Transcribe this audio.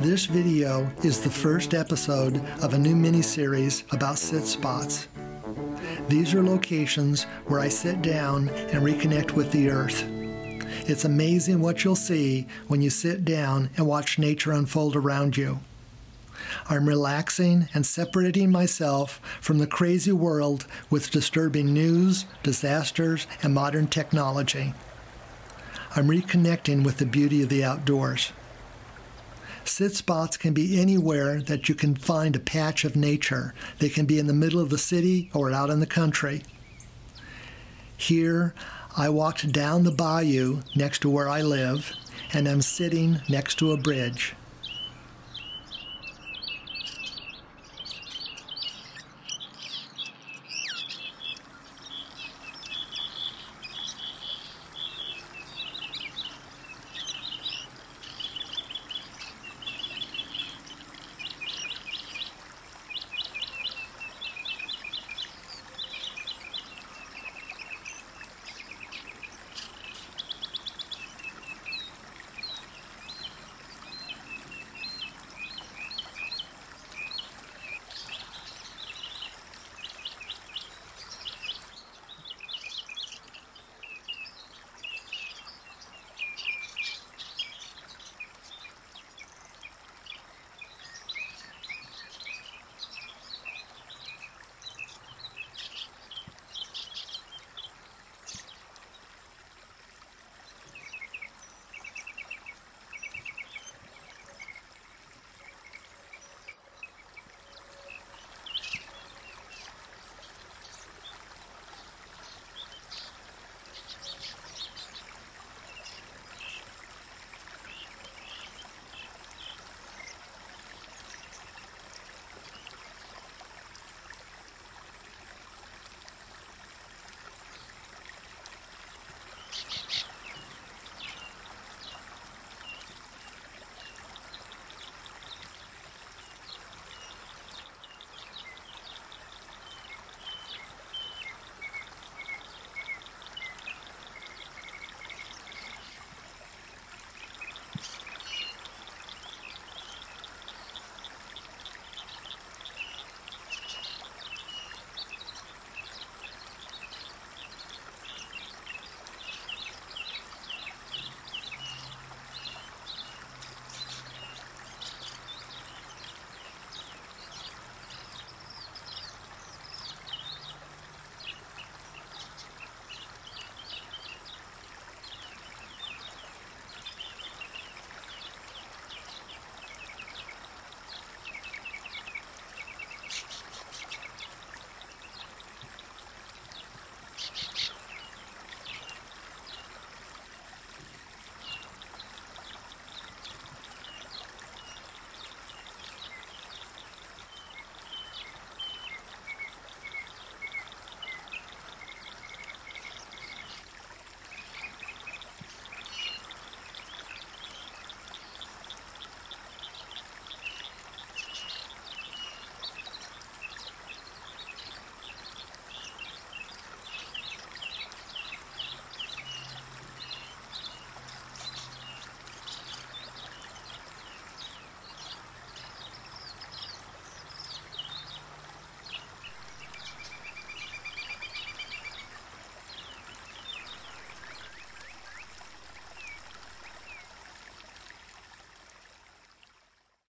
This video is the first episode of a new mini-series about sit spots. These are locations where I sit down and reconnect with the earth. It's amazing what you'll see when you sit down and watch nature unfold around you. I'm relaxing and separating myself from the crazy world with disturbing news, disasters, and modern technology. I'm reconnecting with the beauty of the outdoors. Sit spots can be anywhere that you can find a patch of nature. They can be in the middle of the city or out in the country. Here, I walked down the bayou next to where I live, and I'm sitting next to a bridge.